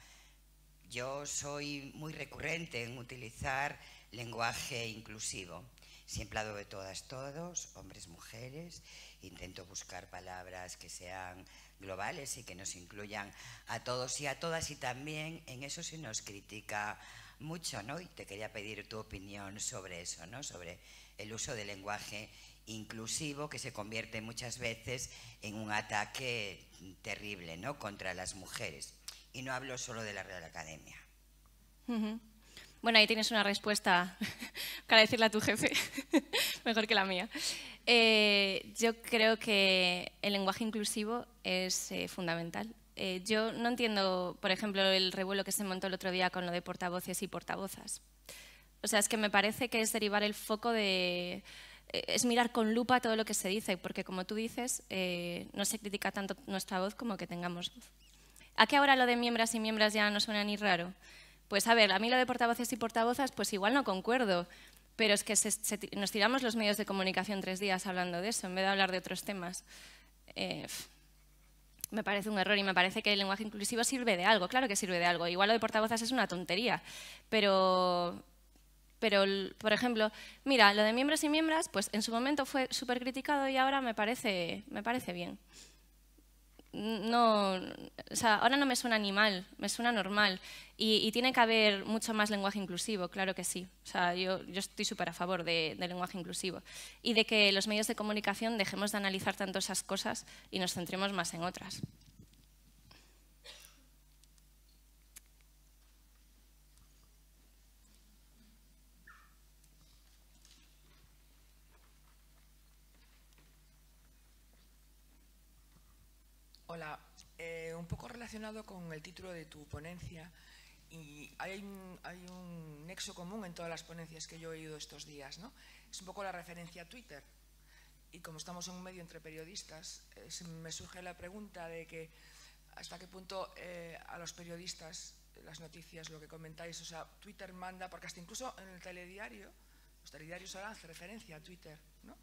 Yo soy muy recurrente en utilizar lenguaje inclusivo. Siempre hablo de todas, todos, hombres, mujeres. Intento buscar palabras que sean globales y que nos incluyan a todos y a todas. Y también en eso se nos critica mucho, ¿no? Y te quería pedir tu opinión sobre eso, ¿no? Sobre el uso del lenguaje inclusivo que se convierte muchas veces en un ataque terrible, ¿no? Contra las mujeres. Y no hablo solo de la Real Academia. Uh-huh. Bueno, ahí tienes una respuesta para decirle a tu jefe, mejor que la mía. Eh, yo creo que el lenguaje inclusivo es eh, fundamental. Eh, yo no entiendo, por ejemplo, el revuelo que se montó el otro día con lo de portavoces y portavozas. O sea, es que me parece que es derivar el foco de... Es mirar con lupa todo lo que se dice, porque como tú dices, eh, no se critica tanto nuestra voz como que tengamos voz. ¿A qué ahora lo de miembras y miembras ya no suena ni raro? Pues a ver, a mí lo de portavoces y portavozas, pues igual no concuerdo, pero es que se, se, nos tiramos los medios de comunicación tres días hablando de eso, en vez de hablar de otros temas. Eh, me parece un error y me parece que el lenguaje inclusivo sirve de algo, claro que sirve de algo. Igual lo de portavozas es una tontería, pero... Pero, por ejemplo, mira, lo de miembros y miembras, pues en su momento fue súper criticado y ahora me parece, me parece bien. No, o sea, ahora no me suena ni mal, me suena normal. Y, y tiene que haber mucho más lenguaje inclusivo, claro que sí. O sea, yo, yo estoy súper a favor de, de lenguaje inclusivo. Y de que los medios de comunicación dejemos de analizar tanto esas cosas y nos centremos más en otras. Hola, eh, un poco relacionado con el título de tu ponencia, y hay un, hay un nexo común en todas las ponencias que yo he oído estos días, ¿no? Es un poco la referencia a Twitter, y como estamos en un medio entre periodistas, eh, se me surge la pregunta de que hasta qué punto eh, a los periodistas, las noticias, lo que comentáis, o sea, Twitter manda, porque hasta incluso en el telediario, los telediarios ahora hacen referencia a Twitter, ¿no?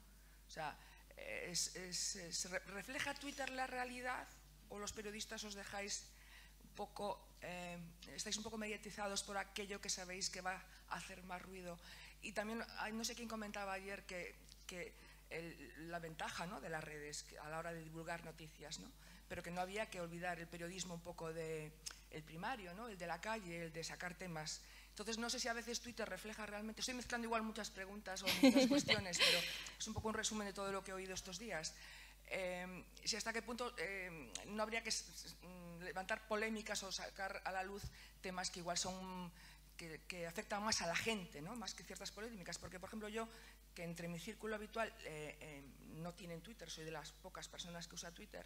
O sea, es, es, es, ¿refleja Twitter la realidad? ¿O los periodistas os dejáis un poco, eh, estáis un poco mediatizados por aquello que sabéis que va a hacer más ruido Y también, no sé quién comentaba ayer que, que el, la ventaja, ¿no?, de las redes a la hora de divulgar noticias, ¿no?, pero que no había que olvidar el periodismo un poco de el primario, ¿no?, el de la calle, el de sacar temas. Entonces, no sé si a veces Twitter refleja realmente... Estoy mezclando igual muchas preguntas o muchas cuestiones, pero es un poco un resumen de todo lo que he oído estos días. Eh, si hasta qué punto eh, no habría que levantar polémicas o sacar a la luz temas que igual son... Que, que afecta más a la gente, ¿no?, más que ciertas polémicas, porque por ejemplo yo, que entre mi círculo habitual eh, eh, no tienen Twitter, soy de las pocas personas que usa Twitter,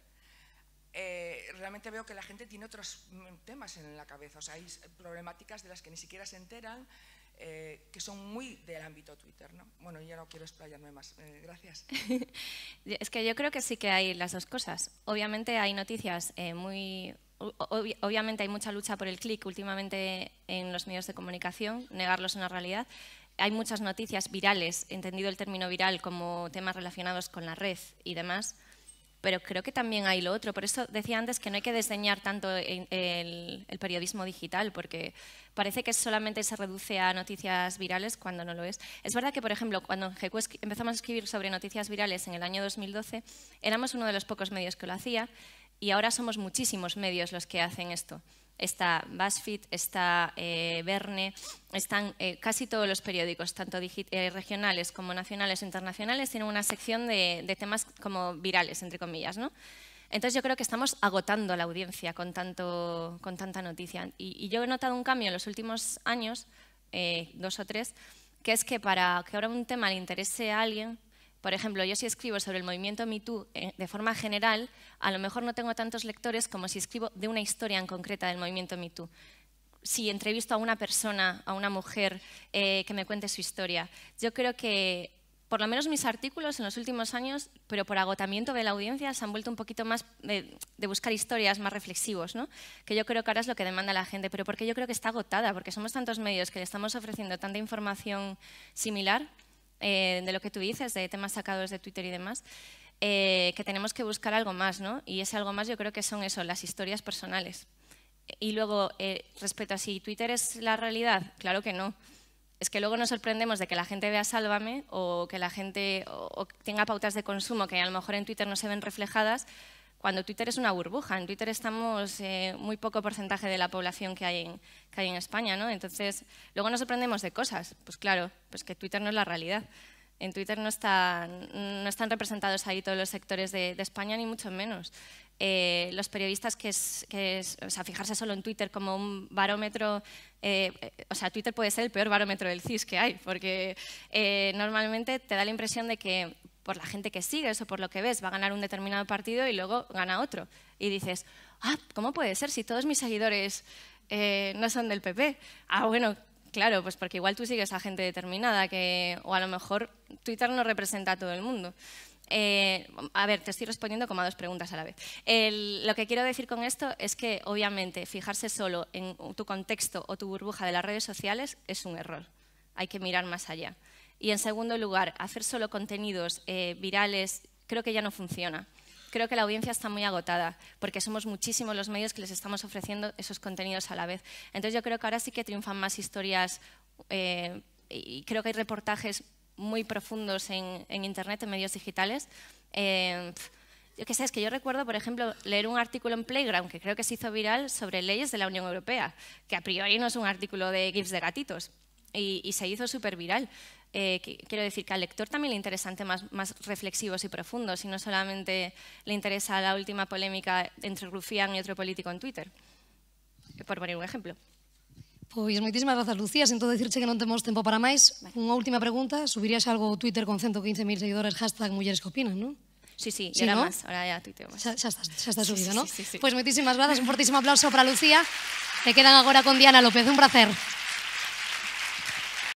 eh, realmente veo que la gente tiene otros temas en la cabeza, o sea, hay problemáticas de las que ni siquiera se enteran, eh, que son muy del ámbito Twitter, ¿no? Bueno, ya no quiero explayarme más, eh, gracias. Es que yo creo que sí que hay las dos cosas. Obviamente hay noticias eh, muy... Obviamente hay mucha lucha por el clic últimamente en los medios de comunicación, negarlo es una realidad. Hay muchas noticias virales, entendido el término viral como temas relacionados con la red y demás, pero creo que también hay lo otro. Por eso decía antes que no hay que desdeñar tanto el, el, el periodismo digital, porque parece que solamente se reduce a noticias virales cuando no lo es. Es verdad que, por ejemplo, cuando en G Q empezamos a escribir sobre noticias virales en el año dos mil doce, éramos uno de los pocos medios que lo hacía. Y ahora somos muchísimos medios los que hacen esto. Está BuzzFeed, está eh, Verne, están eh, casi todos los periódicos, tanto eh, regionales como nacionales e internacionales, tienen una sección de, de temas como virales, entre comillas, ¿no? Entonces yo creo que estamos agotando a la audiencia con, tanto, con tanta noticia. Y, y yo he notado un cambio en los últimos años, eh, dos o tres, que es que para que ahora un tema le interese a alguien... Por ejemplo, yo si escribo sobre el movimiento Me Too de forma general, a lo mejor no tengo tantos lectores como si escribo de una historia en concreta del movimiento Me Too. Si entrevisto a una persona, a una mujer, eh, que me cuente su historia. Yo creo que, por lo menos mis artículos en los últimos años, pero por agotamiento de la audiencia, se han vuelto un poquito más de, de buscar historias más reflexivos, ¿no? Que yo creo que ahora es lo que demanda la gente, pero porque yo creo que está agotada, porque somos tantos medios que le estamos ofreciendo tanta información similar, Eh, de lo que tú dices, de temas sacados de Twitter y demás, eh, que tenemos que buscar algo más, ¿no? Y ese algo más yo creo que son eso, las historias personales. Y luego, eh, respecto a si Twitter es la realidad, claro que no. Es que luego nos sorprendemos de que la gente vea Sálvame o que la gente o, o tenga pautas de consumo que a lo mejor en Twitter no se ven reflejadas, cuando Twitter es una burbuja. En Twitter estamos eh, muy poco porcentaje de la población que hay, en, que hay en España, ¿no? Entonces, luego nos sorprendemos de cosas. Pues claro, pues que Twitter no es la realidad. En Twitter no están, no están representados ahí todos los sectores de, de España, ni mucho menos. Eh, los periodistas que es, que es, o sea, fijarse solo en Twitter como un barómetro, eh, o sea, Twitter puede ser el peor barómetro del C I S que hay, porque eh, normalmente te da la impresión de que por la gente que sigues o por lo que ves, va a ganar un determinado partido y luego gana otro. Y dices, ah, ¿cómo puede ser si todos mis seguidores eh, no son del P P? Ah, bueno, claro, pues porque igual tú sigues a gente determinada que, o a lo mejor Twitter no representa a todo el mundo. Eh, a ver, te estoy respondiendo como a dos preguntas a la vez. El, lo que quiero decir con esto es que, obviamente, fijarse solo en tu contexto o tu burbuja de las redes sociales es un error. Hay que mirar más allá. Y, en segundo lugar, hacer solo contenidos eh, virales creo que ya no funciona. Creo que la audiencia está muy agotada, porque somos muchísimos los medios que les estamos ofreciendo esos contenidos a la vez. Entonces, yo creo que ahora sí que triunfan más historias eh, y creo que hay reportajes muy profundos en, en Internet, en medios digitales. Eh, yo qué sé, es que yo recuerdo, por ejemplo, leer un artículo en Playground, que creo que se hizo viral, sobre leyes de la Unión Europea, que a priori no es un artículo de gifs de gatitos, y, y se hizo súper viral. Eh, quiero decir que al lector también le interesan temas más reflexivos y profundos y no solamente le interesa la última polémica entre Rufián y otro político en Twitter, por poner un ejemplo. Pois moitísimas grazas, Lucía, sinto dicirche que non temos tempo para máis. Vale. Unha última pregunta, subirías algo Twitter con ciento quince mil seguidores hashtag mulleres que opinan, non? Sí, sí, sí, era ¿no? Máis, ahora ya tuiteo máis. Xa, xa está, xa está subida, sí, sí, non? Sí, sí, sí. Pois moitísimas grazas, un fortísimo aplauso para Lucía. Te quedan agora con Diana López, un placer.